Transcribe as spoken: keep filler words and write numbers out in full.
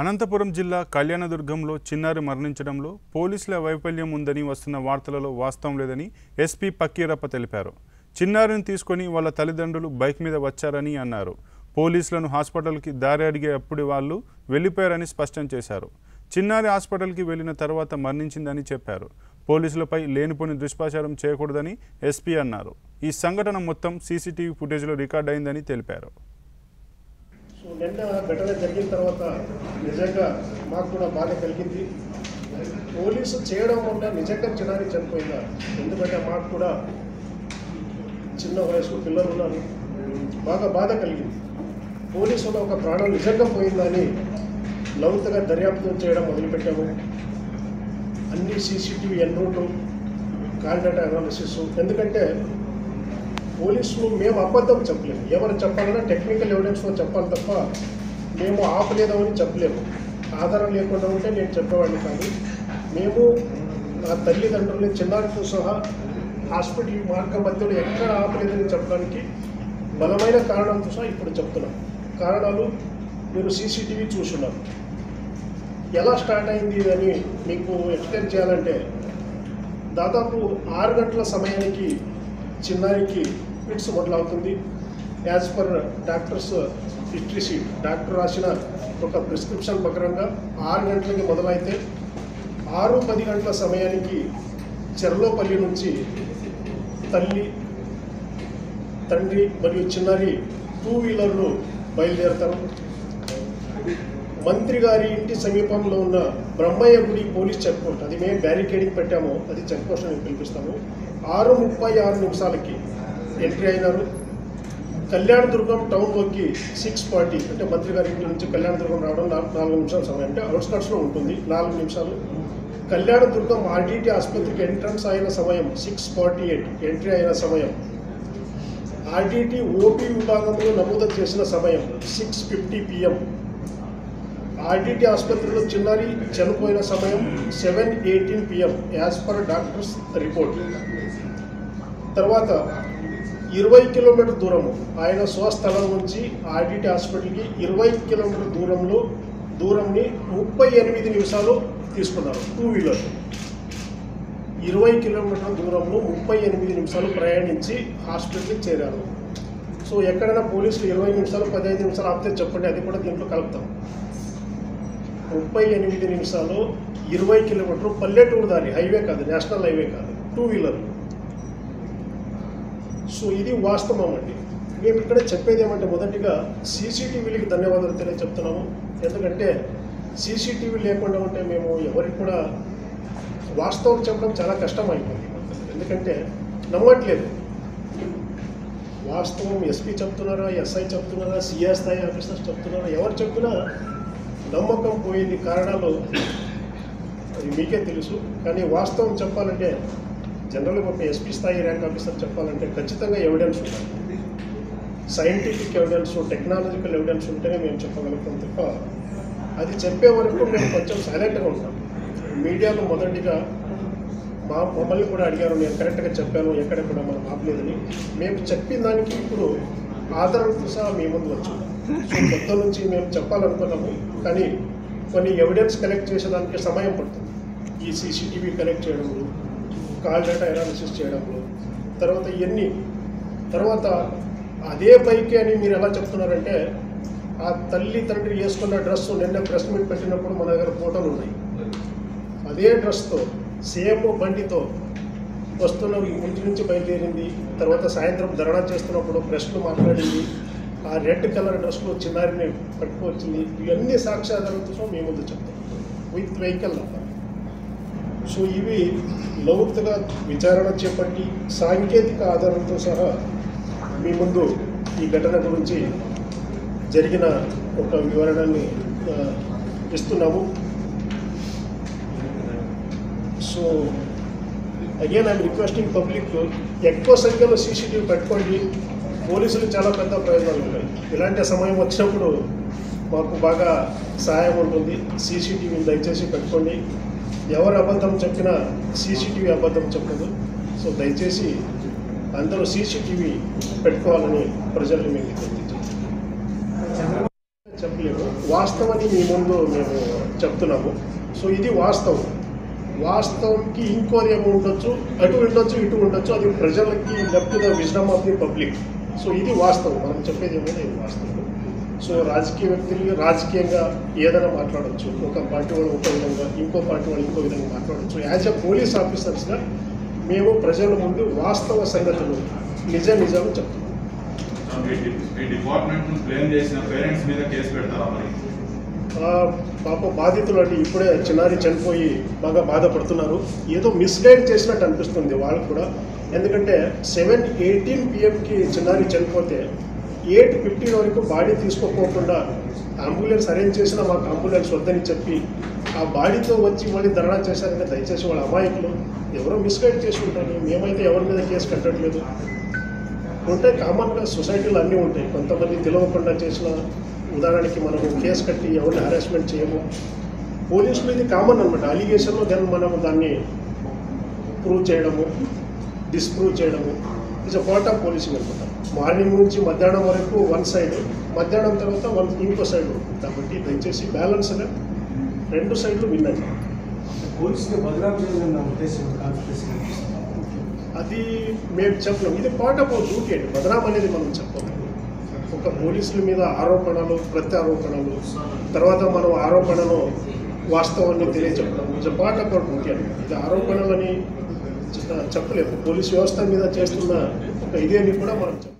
అనంతపురం జిల్లా కళ్యాణదుర్గంలో చిన్నారి మరణించడంలో పోలీసుల వైఫల్యం ఉందని వస్తున్న వార్తలలో వాస్తవం లేదని ఎస్పీ పక్కీరప్ప తెలిపారు. చిన్నారిని తీసుకొని వాళ్ళ తల్లిదండ్రులు బైక్ మీద వచ్చారని అన్నారు. పోలీసులను హాస్పిటల్కి దారి అడిగే అప్పుడు వాళ్ళు వెళ్లిపోయారని స్పష్టం చేశారు. చిన్నారి హాస్పిటల్కి వెళ్లిన తర్వాత మరణించిందని చెప్పారు. పోలీసులపై లేనిపోని దుష్ప్రచారం చేయకూడదని ఎస్పీ అన్నారు. ఈ సంఘటన మొత్తం సీసీటీవీ ఫుటేజ్లో రికార్డ్ అయిందని తెలిపారు. సో నిన్న ఘటన జరిగిన తర్వాత నిజంగా మాకు కూడా బాధ కలిగింది. పోలీసు చేయడం వల్ల నిజంగా చిన్నారి చనిపోయిందా? ఎందుకంటే మాకు కూడా చిన్న వయసు పిల్లలు ఉన్నారు, బాగా బాధ కలిగింది. పోలీసు ఒక ప్రాణం నిజంగా పోయిందని లోతుగా దర్యాప్తు చేయడం మొదలుపెట్టాము. అన్ని CCTV en route, call data analysis. ఎందుకంటే పోలీసులు మేము అబద్ధం చెప్పలేము. ఎవరు చెప్పాలన్నా టెక్నికల్ ఎవిడెన్స్లో చెప్పాలి తప్ప మేము ఆపలేదామని చెప్పలేము. ఆధారం లేకుండా ఉంటే నేను చెప్పేవాడిని కాదు. మేము నా తల్లిదండ్రులని చిన్నారులతో సహా హాస్పిటల్ మార్గ మధ్యలో ఎక్కడ ఆపలేదని చెప్పడానికి బలమైన కారణంతో సహా ఇప్పుడు చెప్తున్నాం. కారణాలు మీరు సీసీటీవీ చూస్తున్నారు. ఎలా స్టార్ట్ అయింది అని మీకు ఎక్స్ప్లెయిన్ చేయాలంటే దాదాపు ఆరు గంటల సమయానికి చిన్నారికి ఫిట్స్ మొదలవుతుంది. As per doctors history sheet, doctor రాసిన ఒక ప్రిస్క్రిప్షన్ ప్రకారంగా ఆరు గంటలకి మొదలైతే ఆరు పది గంటల సమయానికి చెర్లోపల్లి నుంచి తల్లి, తండ్రి మరియు చిన్నారి టూ వీలర్లు బయలుదేరతారు. మంత్రి గారి ఇంటి సమీపంలో ఉన్న బ్రహ్మయ్య గుడి పోలీస్ చెక్ పోస్ట్, అది మేము బ్యారికేడింగ్ పెట్టాము, అది చెక్ పోస్ట్ అని పిలిపిస్తాము. ఆరు ముప్పై ఆరు నిమిషాలకి ఎంట్రీ అయినారు. కళ్యాణదుర్గం టౌన్లోకి సిక్స్ ఫార్టీ అంటే మంత్రి గారి ఇంటి నుంచి కళ్యాణదుర్గం రావడం నాలుగు నిమిషాల సమయం, అంటే అవుట్స్కట్స్లో ఉంటుంది నాలుగు నిమిషాలు. కళ్యాణదుర్గం ఆర్డీటీ ఆసుపత్రికి ఎంట్రన్స్ అయిన సమయం సిక్స్ ఫార్టీ ఎయిట్ ఎంట్రీ అయిన సమయం, ఆర్డీటీ ఓపీ విభాగంలో నమోదు చేసిన సమయం సిక్స్ ఫిఫ్టీ పిఎం, ఆర్డీటీ ఆసుపత్రిలో చిన్నారి చనిపోయిన సమయం seven eighteen PM as per doctors report. తర్వాత ఇరవై కిలోమీటర్ దూరము ఆయన స్వస్థలం నుంచి ఆర్డీటీ హాస్పిటల్కి ఇరవై కిలోమీటర్ దూరంలో దూరంని ముప్పై ఎనిమిది నిమిషాలు తీసుకున్నారు టూ వీలర్. ఇరవై కిలోమీటర్ల దూరంలో ముప్పై ఎనిమిది నిమిషాలు ప్రయాణించి హాస్పిటల్కి చేరారు. సో ఎక్కడైనా పోలీసులు ఇరవై నిమిషాలు పదహైదు నిమిషాలు ఆపితే చెప్పండి, అది కూడా దీంట్లో కలుపుతాం. ముప్పై ఎనిమిది నిమిషాలు ఇరవై కిలోమీటర్లు పల్లెటూరు దారి, హైవే కాదు, నేషనల్ హైవే కాదు, టూ వీలర్. సో ఇది వాస్తవం అండి. మేము ఇక్కడ చెప్పేది ఏమంటే మొదటిగా సీసీటీవీలకి ధన్యవాదాలు తెలియజెప్తున్నాము. ఎందుకంటే సీసీటీవీ లేకుండా ఉంటే మేము ఎవరికి కూడా వాస్తవం చెప్పడం చాలా కష్టం అయిపోయింది. ఎందుకంటే నమ్మట్లేదు. వాస్తవం ఎస్పీ చెప్తున్నారా, ఎస్ఐ చెప్తున్నారా, సిఐ స్థాయి ఆఫీసర్స్ చెప్తున్నారా, ఎవరు చెప్పినా నమ్మకం పోయింది. కారణాలు అది మీకే తెలుసు. కానీ వాస్తవం చెప్పాలంటే జనరల్గా ఒక ఎస్పీ స్థాయి ర్యాంక్ ఆఫీసర్ చెప్పాలంటే ఖచ్చితంగా ఎవిడెన్స్ ఉండాలి. సైంటిఫిక్ ఎవిడెన్స్, టెక్నాలజికల్ ఎవిడెన్స్ ఉంటేనే మేము చెప్పగలుగుతాం తప్ప అది చెప్పే వరకు మేము కొంచెం సైలెంట్గా ఉంటాం. మీడియాలో మొదటిగా మా మమ్మల్ని కూడా అడిగారు, నేను కరెక్ట్గా చెప్పాను, ఎక్కడ కూడా మనం ఆపలేదని. మేము చెప్పిన దానికి ఇప్పుడు ఆధారంతో సహా మీ ముందు వచ్చాము. సో కొత్త నుంచి మేము చెప్పాలనుకున్నాము, కానీ కొన్ని ఎవిడెన్స్ కలెక్ట్ చేసేదానికి సమయం పడుతుంది. ఈ సీసీటీవీ కలెక్ట్ చేయడంలో, కాల్ డేటా అనాలిసిస్ చేయడంలో, తర్వాత ఇవన్నీ. తర్వాత అదే పైకి అని మీరు ఎలా చెప్తున్నారంటే ఆ తల్లి తండ్రి వేసుకున్న డ్రెస్ నిన్న ప్రెస్ మీట్ పెట్టినప్పుడు మన దగ్గర ఫోటోలు ఉన్నాయి. అదే డ్రెస్తో సేమ్ బండితో వస్తున్న ఇంటి నుంచి బయలుదేరింది. తర్వాత సాయంత్రం ధర్నా చేస్తున్నప్పుడు ప్రెస్లో మాట్లాడింది. ఆ రెడ్ కలర్ డ్రెస్లో చిన్నారిని పట్టుకొచ్చింది. ఇవన్నీ సాక్ష్యాధారంతో మేము ముందు చెప్తాం విత్ వెహికల్ అంటారు. సో ఇవి లోతుగా విచారణ చేపట్టి సాంకేతిక ఆధారంతో సహా మీ ముందు ఈ ఘటన గురించి జరిగిన ఒక వివరణని ఇస్తున్నాము. So again I'm requesting public, ఎక్కువ సంఖ్యలో సీసీటీవీ పెట్టుకోండి. పోలీసులు చాలా పెద్ద ప్రయోజనాలు ఉన్నాయి. ఇలాంటి సమయం వచ్చినప్పుడు మాకు బాగా సహాయం ఉంటుంది. సీసీటీవీ దయచేసి పెట్టుకోండి. ఎవరు అబద్ధం చెప్పినా సీసీటీవీ అబద్ధం చెప్పదు. సో దయచేసి అందరూ సీసీటీవీ పెట్టుకోవాలని ప్రజల్ని మేము చెప్పలేము. వాస్తవాన్ని మీ ముందు మేము చెప్తున్నాము. సో ఇది వాస్తవం. వాస్తవంకి ఇంకోరి ఏమో ఉండొచ్చు, అటు ఉండొచ్చు ఇటు ఉండొచ్చు, అది ప్రజలకి left the wisdom of the public. So ఇది వాస్తవం, మనం చెప్పేది ఏమైనా ఇది వాస్తవం. సో రాజకీయ వ్యక్తులు రాజకీయంగా ఏదైనా మాట్లాడవచ్చు, ఒక పార్టీ వాళ్ళు ఒక విధంగా, ఇంకో పార్టీ వాళ్ళు ఇంకో విధంగా మాట్లాడవచ్చు. యాజ్ ఎ పోలీస్ ఆఫీసర్స్గా మేము ప్రజల ముందు వాస్తవ సంగతులు నిజ నిజాలు చెప్తున్నాం. పాప బాధితులు అంటే ఇప్పుడే చిన్నారి చనిపోయి బాగా బాధపడుతున్నారు. ఏదో మిస్గైడ్ చేసినట్టు అనిపిస్తుంది వాళ్ళకు కూడా. ఎందుకంటే సెవెన్ ఎయిటీన్ పిఎంకి చిన్నారి చనిపోతే ఎయిట్ ఫిఫ్టీన్ వరకు బాడీ తీసుకోపోకుండా అంబులెన్స్ అరేంజ్ చేసినా మాకు అంబులెన్స్ వద్దని చెప్పి ఆ బాడీతో వచ్చి మళ్ళీ ధర్నా చేశారంటే దయచేసి వాళ్ళ అమాయకులు ఎవరో మిస్గైడ్ చేసి ఉంటారు. మేమైతే ఎవరి మీద కేసు కట్టట్లేదు. ఉంటే కామన్గా సొసైటీలు అన్నీ ఉంటాయి. కొంతమంది తెలియకుండా చేసిన, ఉదాహరణకి మనము కేసు కట్టి ఎవరిని హెరాస్మెంట్ చేయము. పోలీసులు ఇది కామన్ అనమాట. అలిగేషన్లో దాన్ని మనము దాన్ని ప్రూవ్ చేయడము, డిస్ప్రూవ్ చేయడము it's a part of policing అనమాట. మార్నింగ్ నుంచి మధ్యాహ్నం వరకు వన్ సైడ్, మధ్యాహ్నం తర్వాత వన్ ఇంకో సైడ్ ఉంటుంది. కాబట్టి దయచేసి బ్యాలెన్స్గా రెండు సైడ్లు విన్నాయి. అది మేము చెప్పలేము. ఇది పార్ట్ ఆఫ్ డ్యూటీ అండి. బదనాం అనేది మనం చెప్పలేము. ఒక పోలీసుల మీద ఆరోపణలు, ప్రత్యారోపణలు, తర్వాత మనం ఆరోపణను వాస్తవాన్ని తెలియచెప్పడం ఇట్స్ పార్ట్ ఆఫ్ డ్యూటీ అండి. ఇది ఆరోపణలని చెప్పలేము. పోలీస్ వ్యవస్థ మీద చేస్తున్న ఒక ఇదేని కూడా మనం చెప్పలేము.